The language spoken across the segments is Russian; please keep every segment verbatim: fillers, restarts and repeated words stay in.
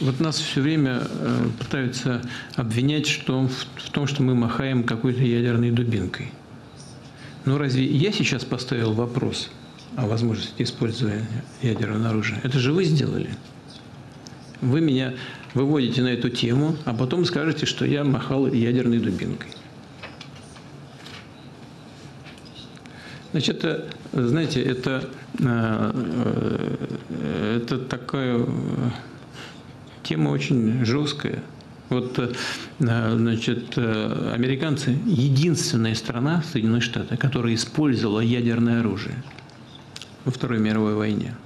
Вот нас все время пытаются обвинять что, в том, что мы махаем какой-то ядерной дубинкой. Но разве я сейчас поставил вопрос о возможности использования ядерного оружия? Это же вы сделали. Вы меня выводите на эту тему, а потом скажете, что я махал ядерной дубинкой. Значит, это, знаете, это, это такая... Тема очень жесткая. Вот, значит, американцы – единственная страна, Соединенные Штаты, которая использовала ядерное оружие во Второй мировой войне.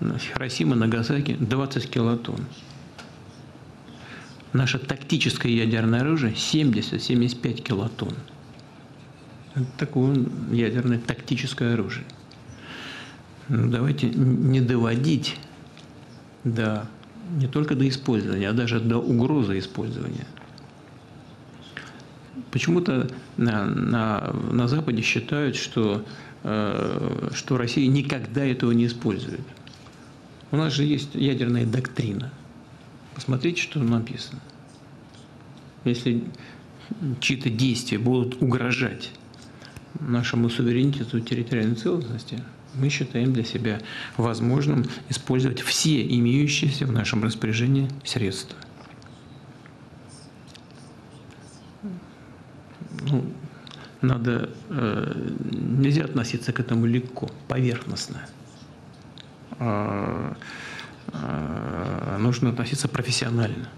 Хиросима, Нагасаки – двадцать килотонн. Наше тактическое ядерное оружие – семьдесят-семьдесят пять килотонн. Это такое ядерное тактическое оружие. Ну, давайте не доводить до... Не только до использования, а даже до угрозы использования. Почему-то на, на, на Западе считают, что, э, что Россия никогда этого не использует. У нас же есть ядерная доктрина. Посмотрите, что там написано. Если чьи-то действия будут угрожать нашему суверенитету и территориальной целостности, мы считаем для себя возможным использовать все имеющиеся в нашем распоряжении средства. Ну, надо, э, нельзя относиться к этому легко, поверхностно. А, а, нужно относиться профессионально.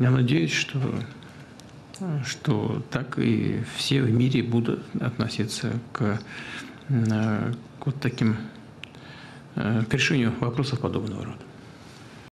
Я надеюсь, что... что так и все в мире будут относиться к, к вот таким, к решению вопросов подобного рода.